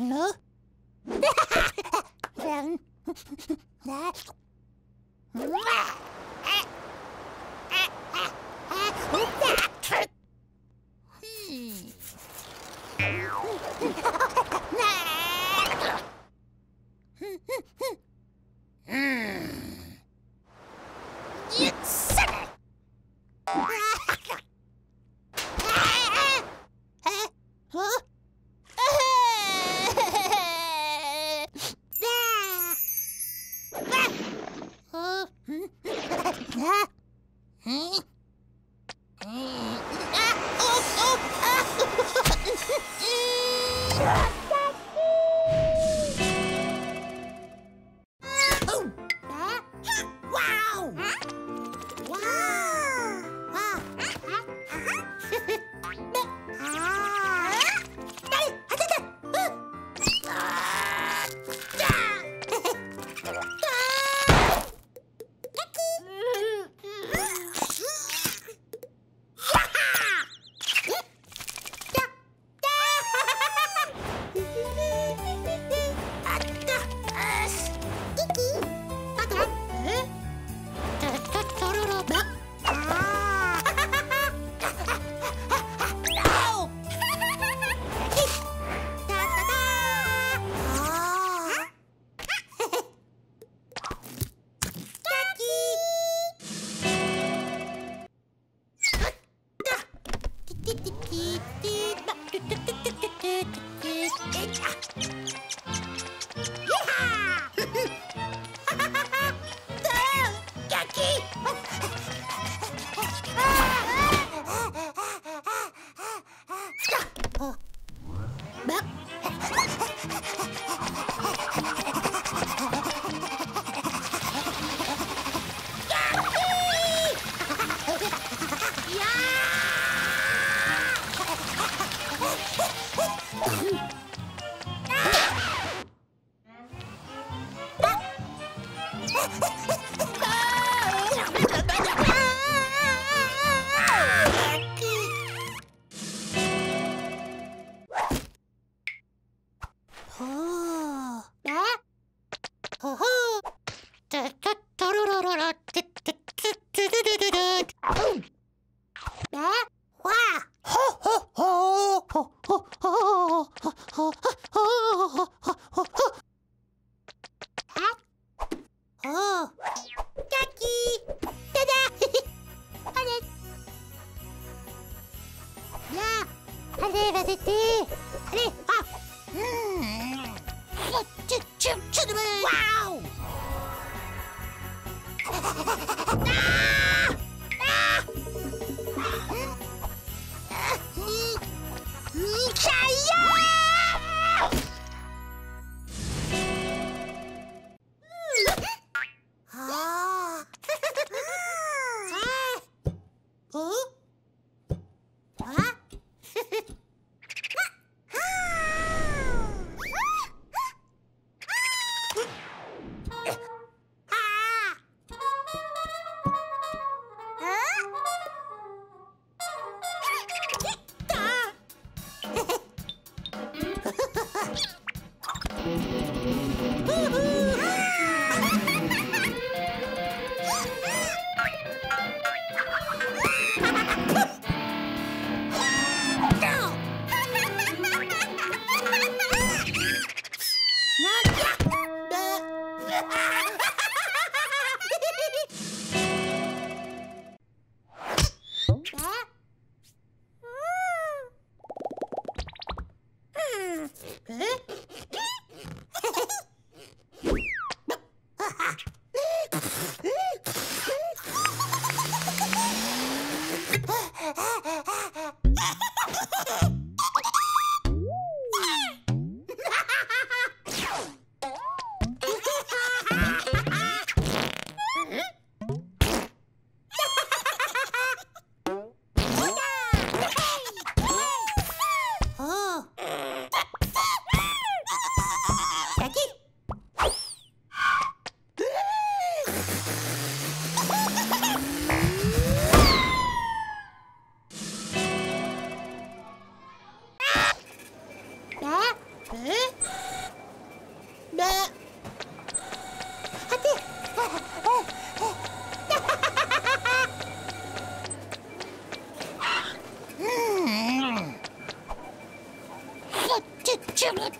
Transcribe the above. No? Then that. Jimmy.